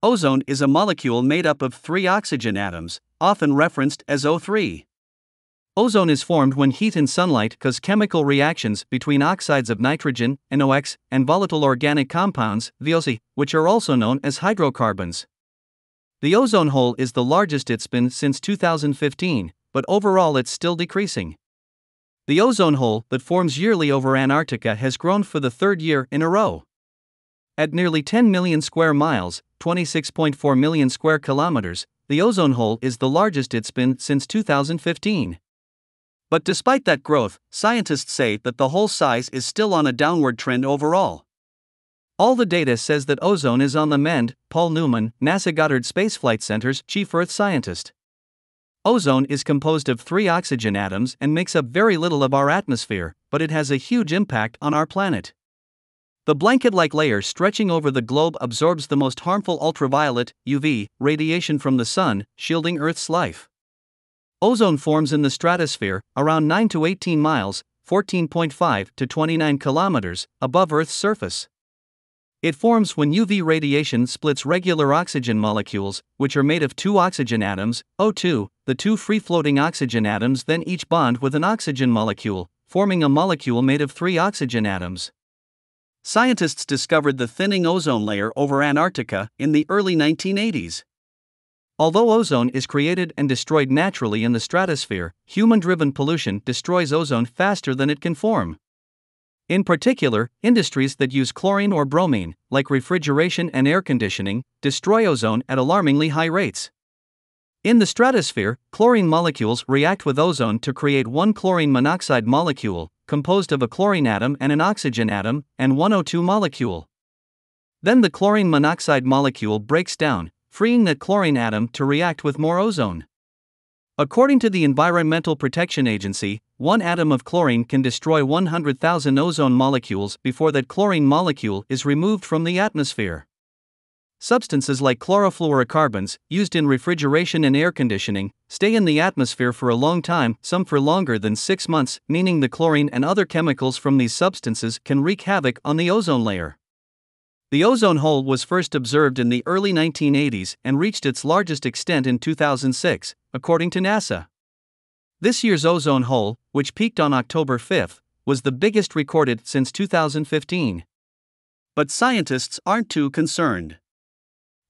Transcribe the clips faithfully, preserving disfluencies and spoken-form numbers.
Ozone is a molecule made up of three oxygen atoms, often referenced as O three. Ozone is formed when heat and sunlight cause chemical reactions between oxides of nitrogen, N O x, and volatile organic compounds, V O C, which are also known as hydrocarbons. The ozone hole is the largest it's been since two thousand fifteen, but overall it's still decreasing. The ozone hole that forms yearly over Antarctica has grown for the third year in a row. At nearly ten million square miles, twenty-six point four million square kilometers, the ozone hole is the largest it's been since two thousand fifteen. But despite that growth, scientists say that the hole size is still on a downward trend overall. All the data says that ozone is on the mend, Paul Newman, NASA Goddard Space Flight Center's chief Earth scientist. Ozone is composed of three oxygen atoms and makes up very little of our atmosphere, but it has a huge impact on our planet. The blanket-like layer stretching over the globe absorbs the most harmful ultraviolet, U V, radiation from the sun, shielding Earth's life. Ozone forms in the stratosphere, around nine to eighteen miles, fourteen point five to twenty-nine kilometers, above Earth's surface. It forms when U V radiation splits regular oxygen molecules, which are made of two oxygen atoms, O two, the two free-floating oxygen atoms then each bond with an oxygen molecule, forming a molecule made of three oxygen atoms. Scientists discovered the thinning ozone layer over Antarctica in the early nineteen eighties. Although ozone is created and destroyed naturally in the stratosphere, human-driven pollution destroys ozone faster than it can form. In particular, industries that use chlorine or bromine, like refrigeration and air conditioning, destroy ozone at alarmingly high rates. In the stratosphere, chlorine molecules react with ozone to create one chlorine monoxide molecule, composed of a chlorine atom and an oxygen atom, and one O two molecule. Then the chlorine monoxide molecule breaks down, freeing that chlorine atom to react with more ozone. According to the Environmental Protection Agency, one atom of chlorine can destroy one hundred thousand ozone molecules before that chlorine molecule is removed from the atmosphere. Substances like chlorofluorocarbons, used in refrigeration and air conditioning, stay in the atmosphere for a long time, some for longer than six months, meaning the chlorine and other chemicals from these substances can wreak havoc on the ozone layer. The ozone hole was first observed in the early nineteen eighties and reached its largest extent in two thousand six, according to NASA. This year's ozone hole, which peaked on October fifth, was the biggest recorded since two thousand fifteen. But scientists aren't too concerned.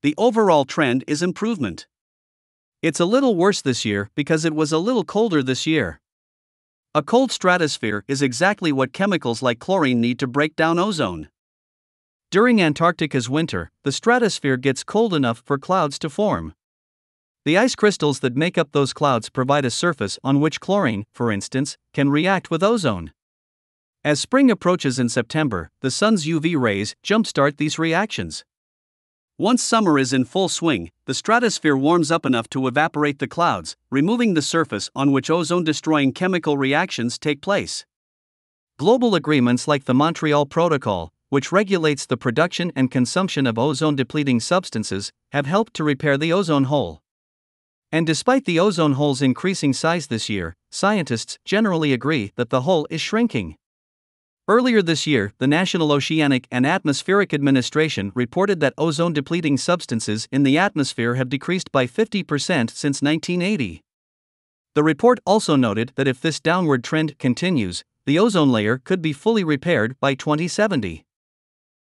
The overall trend is improvement. It's a little worse this year because it was a little colder this year. A cold stratosphere is exactly what chemicals like chlorine need to break down ozone. During Antarctica's winter, the stratosphere gets cold enough for clouds to form. The ice crystals that make up those clouds provide a surface on which chlorine, for instance, can react with ozone. As spring approaches in September, the sun's U V rays jumpstart these reactions. Once summer is in full swing, the stratosphere warms up enough to evaporate the clouds, removing the surface on which ozone-destroying chemical reactions take place. Global agreements like the Montreal Protocol, which regulates the production and consumption of ozone-depleting substances, have helped to repair the ozone hole. And despite the ozone hole's increasing size this year, scientists generally agree that the hole is shrinking. Earlier this year, the National Oceanic and Atmospheric Administration reported that ozone-depleting substances in the atmosphere have decreased by fifty percent since nineteen eighty. The report also noted that if this downward trend continues, the ozone layer could be fully repaired by twenty seventy.